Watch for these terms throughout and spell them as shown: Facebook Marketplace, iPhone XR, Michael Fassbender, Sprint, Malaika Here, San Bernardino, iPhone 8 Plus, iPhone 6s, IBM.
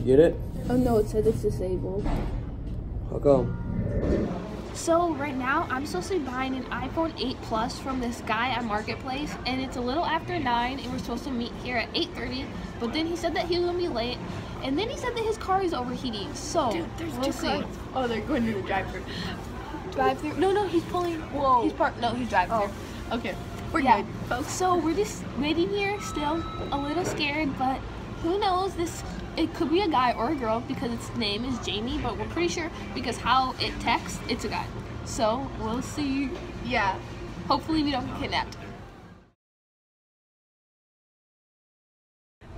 You get it? Oh no, it said it's disabled. How come? So right now, I'm supposed to be buying an iPhone 8 Plus from this guy at Marketplace, and it's a little after 9, and we're supposed to meet here at 8:30, but then he said that he was going to be late, and then he said that his car is overheating, so... Dude, there's we'll two see. Oh, they're going to the drive-thru. Drive-thru? No, he's pulling... Whoa. He's parked... No, he's driving. Oh. Okay. We're good, folks. So we're just waiting here, still a little scared, but who knows, this... It could be a guy or a girl because its name is Jamie, but we're pretty sure because how it texts, it's a guy. So we'll see. Yeah. Hopefully we don't get kidnapped.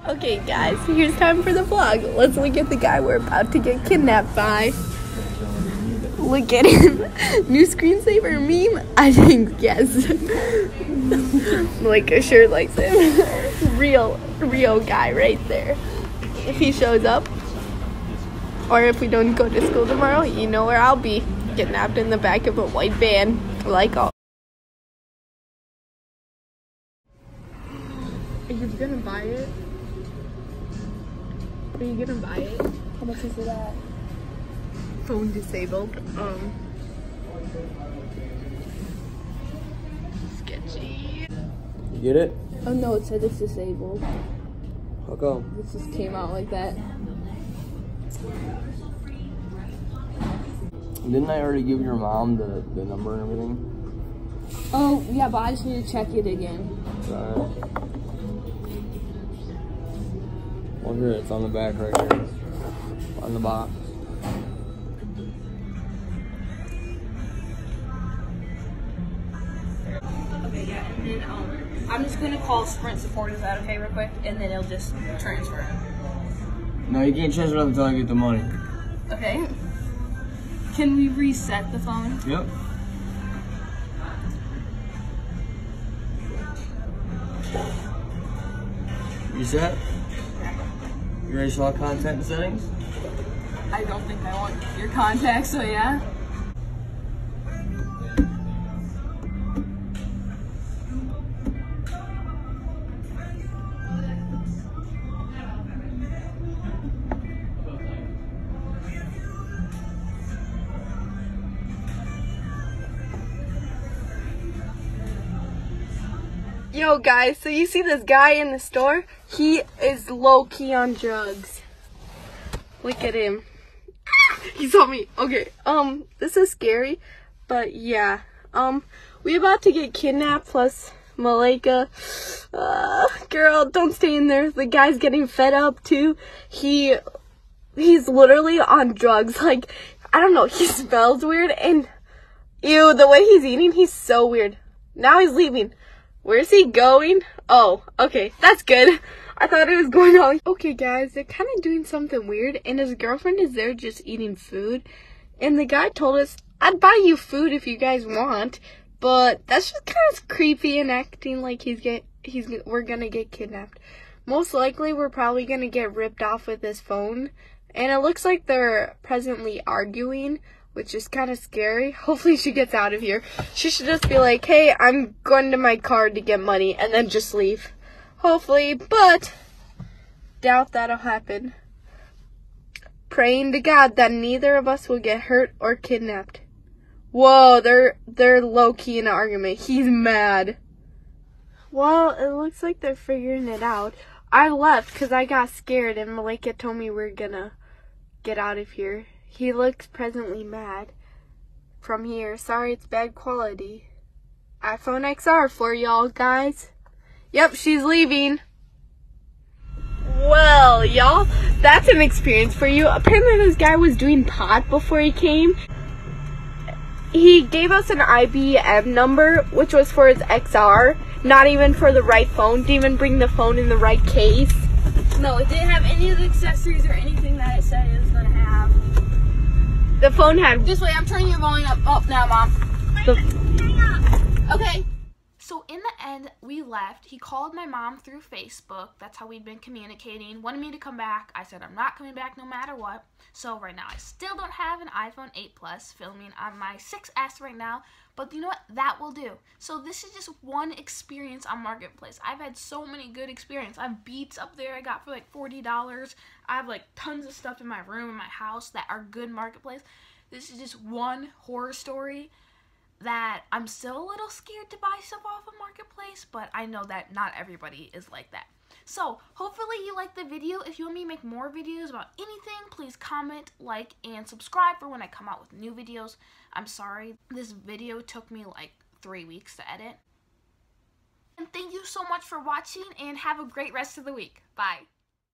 Okay guys, here's time for the vlog. Let's look at the guy we're about to get kidnapped by. Look at him. New screensaver meme? I think yes. Malaika sure likes him. Real guy right there. If he shows up, or if we don't go to school tomorrow, you know where I'll be. Kidnapped in the back of a white van, like all. Are you gonna buy it? Are you gonna buy it? How much is it at? Phone disabled. Sketchy. You get it? Oh no, it said it's disabled. How come? This just came out like that. Didn't I already give your mom the number and everything? Oh, yeah, but I just need to check it again. Alright. Well, here, it's on the back right here. On the box. Okay, yeah, and then, I'm just going to call Sprint support. Is that okay real quick? And then it'll just transfer it. No, you can't transfer it until I get the money. Okay. Can we reset the phone? Yep. Reset? You ready to log contact and settings? I don't think I want your contact, so yeah. Yo guys, so you see this guy in the store? He is low-key on drugs. Look at him. He saw me. Okay, this is scary, but yeah. We about to get kidnapped, plus Malaika. Girl, don't stay in there. The guy's getting fed up, too. He's literally on drugs. Like, I don't know, he smells weird, and ew, the way he's eating, he's so weird. Now he's leaving. Where's he going? Oh, okay, that's good. I thought it was going on. Okay, guys, they're kind of doing something weird, and his girlfriend is there just eating food. And the guy told us, I'd buy you food if you guys want, but that's just kind of creepy and acting like we're gonna get kidnapped. Most likely, we're probably gonna get ripped off with this phone. And it looks like they're presently arguing, which is kind of scary. Hopefully she gets out of here. She should just be like, hey, I'm going to my car to get money, and then just leave. Hopefully, but doubt that'll happen. Praying to God that neither of us will get hurt or kidnapped. Whoa, they're low-key in an argument. He's mad. Well, it looks like they're figuring it out. I left because I got scared, and Malaika told me we're gonna get out of here. He looks presently mad. From here, sorry it's bad quality. iPhone XR for y'all guys. Yep, she's leaving. Well, y'all, that's an experience for you. Apparently this guy was doing pot before he came. He gave us an IBM number, which was for his XR. Not even for the right phone. Didn't even bring the phone in the right case. No, it didn't have any of the accessories or anything that it said it was going to have. The phone had... This way, I'm turning your volume up now, Mom. Hang up. Okay. So in the end, we left. He called my mom through Facebook. That's how we'd been communicating. Wanted me to come back. I said, I'm not coming back no matter what. So right now, I still don't have an iPhone 8 Plus, filming on my 6s right now. But you know what? That will do. So this is just one experience on Marketplace. I've had so many good experiences. I have Beats up there I got for like $40. I have like tons of stuff in my room, in my house that are good Marketplace. This is just one horror story that I'm still a little scared to buy stuff off of Marketplace, but I know that not everybody is like that. So hopefully you liked the video. If you want me to make more videos about anything, please comment, like, and subscribe for when I come out with new videos. I'm sorry, this video took me like 3 weeks to edit. And thank you so much for watching, and have a great rest of the week. Bye.